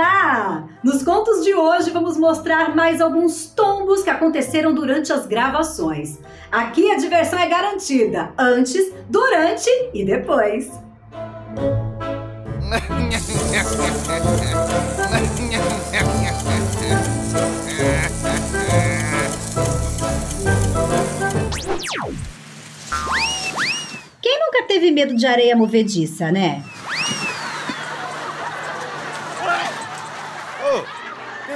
Olá! Nos contos de hoje vamos mostrar mais alguns tombos que aconteceram durante as gravações. Aqui a diversão é garantida, antes, durante e depois. Quem nunca teve medo de areia movediça, né?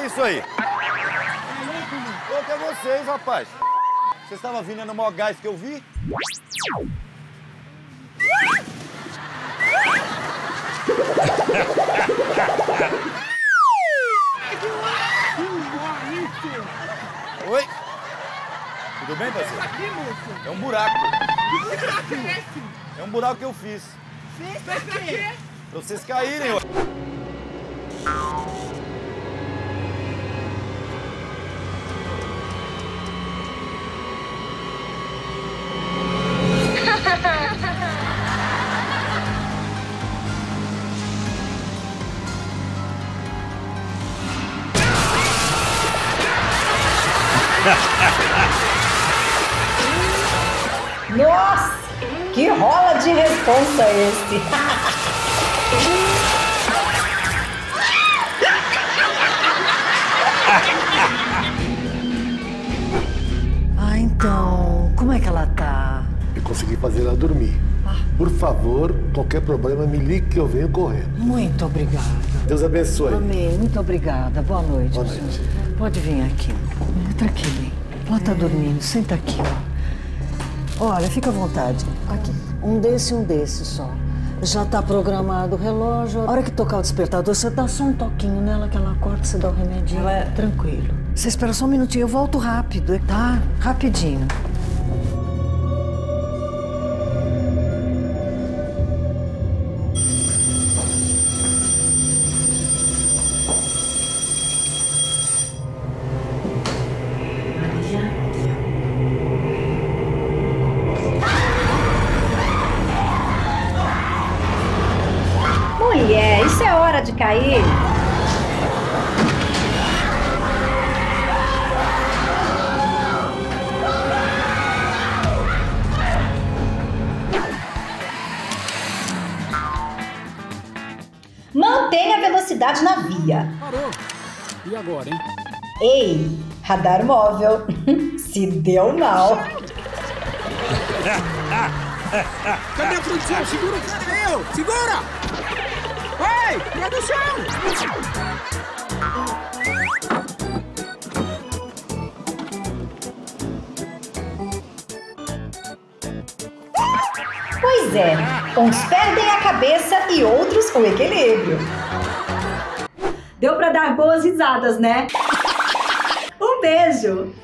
Isso aí. Qual que é vocês, rapaz? Vocês estavam vindo no maior gás que eu vi? Oi? Tudo bem, parceiro? É um buraco. Que buraco é esse? É um buraco que eu fiz. Fez pra quê? Pra vocês caírem, ó. Nossa, que rola de responsa esse! Ah, então, como é que ela tá? Eu consegui fazer ela dormir. Por favor, qualquer problema, me ligue que eu venho correndo. Muito obrigada. Deus abençoe. Amém. Muito obrigada. Boa noite. Boa noite. Pode vir aqui. Entra aqui, bem. Ela tá dormindo. Senta aqui, ó. Olha, fica à vontade. Aqui. Um desse só. Já tá programado o relógio. A hora que tocar o despertador, você dá só um toquinho nela que ela acorda, você dá o remedinho. Ela... Tranquilo. Você espera só um minutinho. Eu volto rápido, tá? Rapidinho. Mulher, isso é hora de cair? Mantenha a velocidade na via. Parou. E agora, hein? Ei, radar móvel. Se deu mal. Cadê a produção? Segura que serei eu! Segura! Vai! Produção! Pois é, uns perdem a cabeça e outros o equilíbrio. Deu pra dar boas risadas, né? Um beijo!